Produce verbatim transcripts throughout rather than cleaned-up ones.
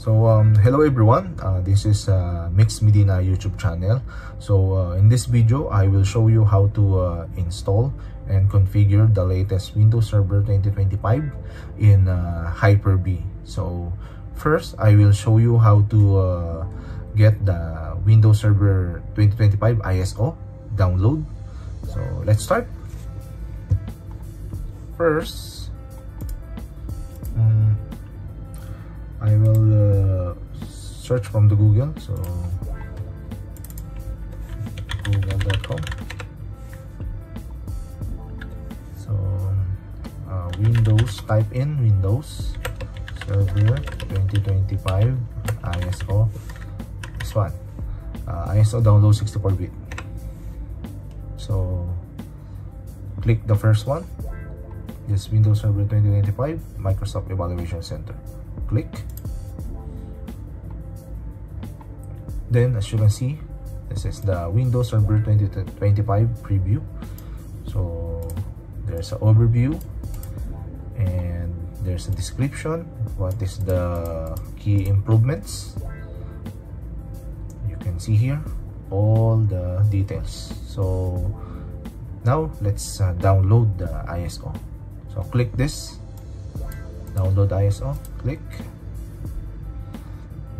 So um, hello everyone, uh, this is uh, Mikz Medina YouTube channel. So uh, in this video, I will show you how to uh, install and configure the latest Windows Server twenty twenty-five in uh, Hyper-V. So first, I will show you how to uh, get the Windows Server twenty twenty-five I S O download. So let's start. First, um, I will uh, search from the Google, so google dot com, so uh, Windows, type in Windows Server twenty twenty-five I S O, this one, uh, I S O download sixty-four bit, so click the first one, this Windows Server twenty twenty-five Microsoft Evaluation Center. Click. Then as you can see, this is the Windows Server twenty twenty-five preview. So there's an overview and there's a description, what is the key improvements. You can see here all the details. So now let's uh, download the I S O. So click this, download I S O, click,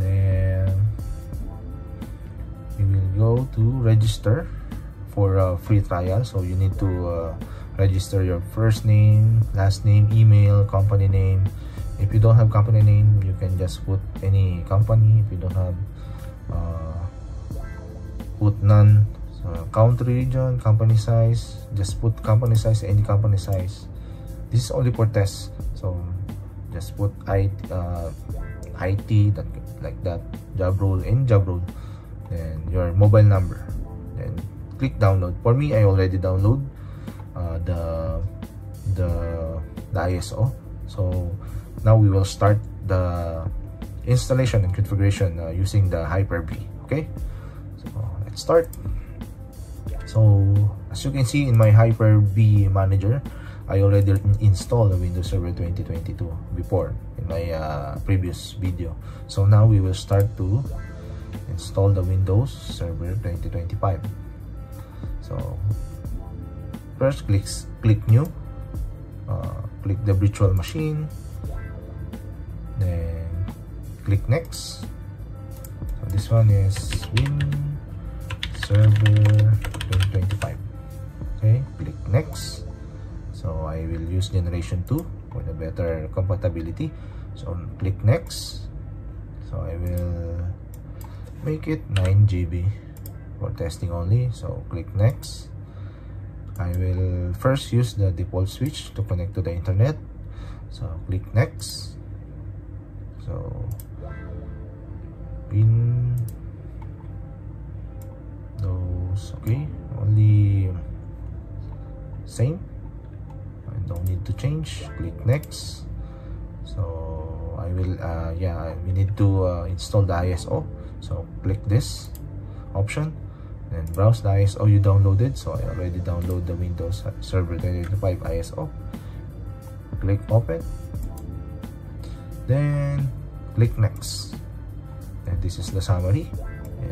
then you will go to register for a free trial. So you need to uh, register your first name, last name, email, company name. If you don't have company name, you can just put any company. If you don't have, uh, put none. So country, region, company size, just put company size, any company size. This is only for tests, so just put I T, uh, I T that, like that, job role, in job role, then your mobile number, then click download. For me, I already download uh, the, the, the I S O, so now we will start the installation and configuration uh, using the Hyper-V, okay? So let's start. So as you can see in my Hyper-V manager, I already installed the Windows Server twenty twenty-two before in my uh, previous video. So now we will start to install the Windows Server twenty twenty-five. So first, click, click new, uh, click the virtual machine, then click next. So this one is Win Server twenty twenty-five. Okay, click next. So I will use generation two for the better compatibility. So click next. So I will make it nine G B for testing only. So click next. I will first use the default switch to connect to the internet. So click next. So Windows, okay, only same. Don't need to change. Click next. So I will uh, yeah we need to uh, install the I S O, so click this option, then browse the I S O you downloaded. So I already downloaded the Windows Server twenty twenty-five I S O. Click open, then click next, and this is the summary.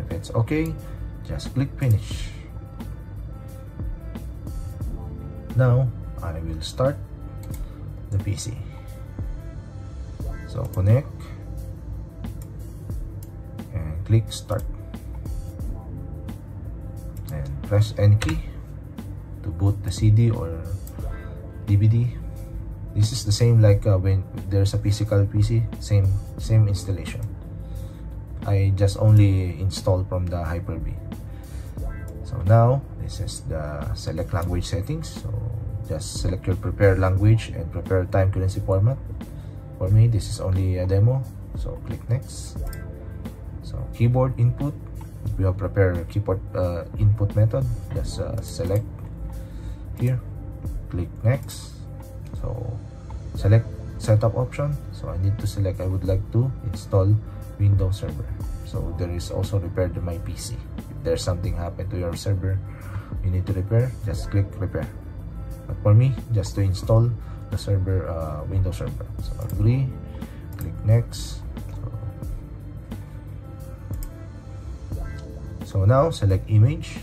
If it's okay, just click finish. Now I will start the P C. So connect and click start and press N key to boot the C D or D V D. This is the same like uh, when there's a physical P C, same same installation. I just only installed from the Hyper-V. So now this is the select language settings. So just select your prepared language and prepared time currency format. For me, this is only a demo, so click next. So keyboard input, we have prepared keyboard uh, input method. Just uh, select here, click next. So select setup option. So I need to select, I would like to install Windows Server. So there is also repair to my P C. If there's something happened to your server, you need to repair, just click repair. But for me, just to install the server, uh, Windows Server. So agree, click next. So So now select image.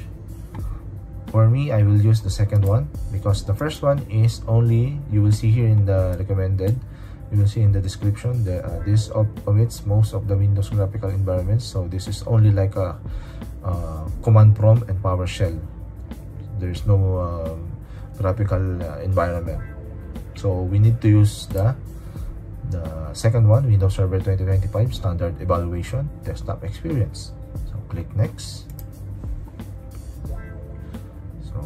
For me, I will use the second one because the first one is only, you will see here in the recommended, you will see in the description that uh, this omits most of the Windows graphical environments. So this is only like a uh, command prompt and PowerShell. There's no um, graphical uh, environment. So we need to use the the second one, Windows Server twenty twenty-five Standard Evaluation Desktop Experience. So click next. So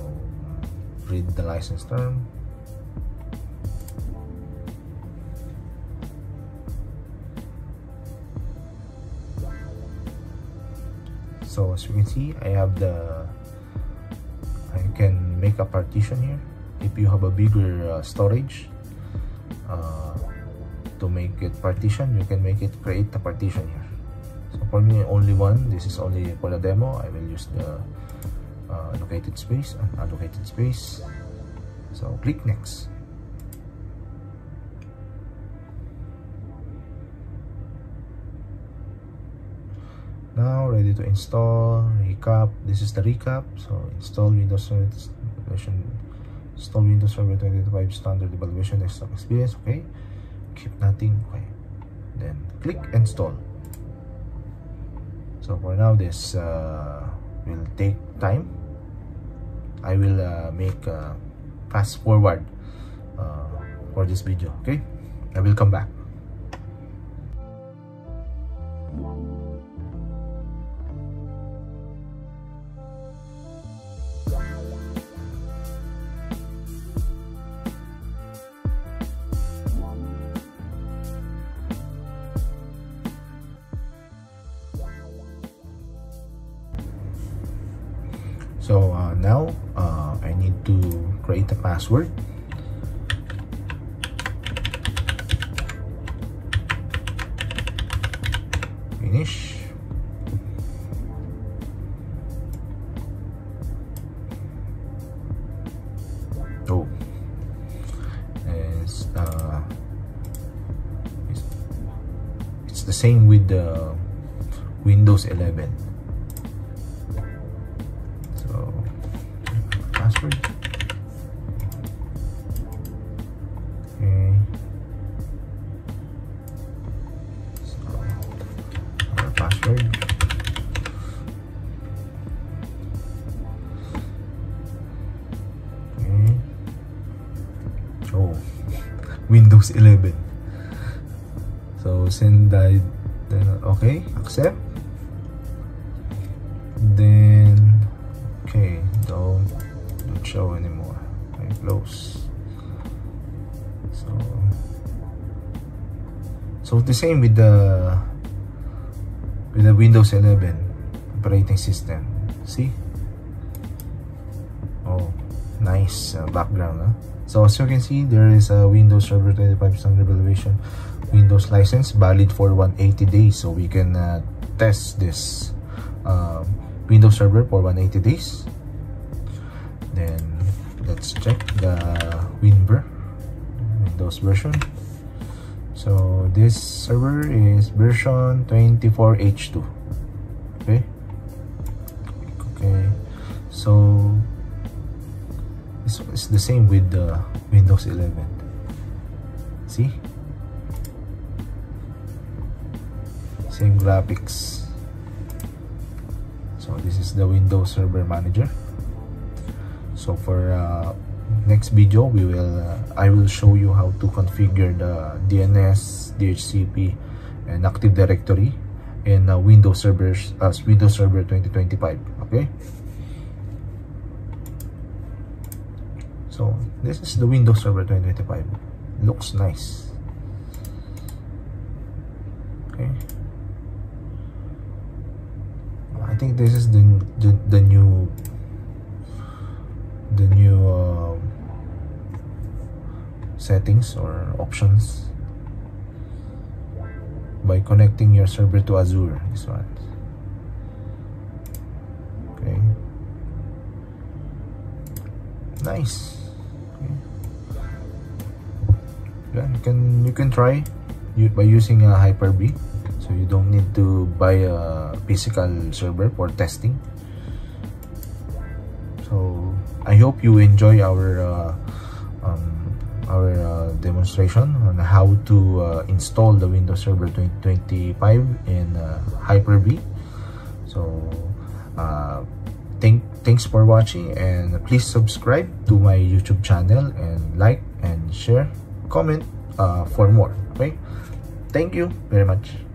read the license term. So as you can see, I have the, I can make a partition here. If you have a bigger uh, storage, uh, to make it partition, you can make it, create a partition here. So for me, only one. This is only for the demo. I will use the uh, allocated space and allocated space. So click next. Now ready to install. Recap. This is the recap. So install Windows Server Evaluation. Install Windows Server twenty twenty-five Standard Evaluation Desktop Experience. Okay. Keep nothing. Okay. Then click install. So for now, this uh, will take time. I will uh, make a fast forward uh, for this video. Okay, I will come back. So uh, now uh, I need to create a password. Finish. Oh, it's, uh, it's, it's the same with the Windows eleven. Okay. So our password. Okay. Oh, Windows eleven. So send that. Okay, accept. Then okay, don't. Don't show anymore. I close. So, so the same with the with the Windows eleven operating system. See? Oh, nice uh, background. Huh? So as you can see, there is a Windows Server twenty-five Standard Evaluation Windows license valid for one hundred eighty days. So we can uh, test this uh, Windows Server for one hundred eighty days. Then let's check the WinVer Windows version. So this server is version twenty-four H two. Okay. Okay. So it's, it's the same with the Windows eleven. See? Same graphics. So this is the Windows Server Manager. So for uh, next video, we will uh, I will show you how to configure the D N S, D H C P, and Active Directory in uh, Windows servers as uh, Windows Server twenty twenty-five. Okay. So this is the Windows Server twenty twenty-five. Looks nice. Okay. I think this is the the, the new. the new uh, settings or options by connecting your server to Azure. This one. Okay. Nice. Okay. Yeah, you can you can try by using a Hyper-V. So So you don't need to buy a physical server for testing. So I hope you enjoy our uh, um, our uh, demonstration on how to uh, install the Windows Server twenty twenty-five in uh, Hyper-V. So uh, thank thanks for watching, and please subscribe to my YouTube channel and like and share, comment uh, for more. Okay, thank you very much.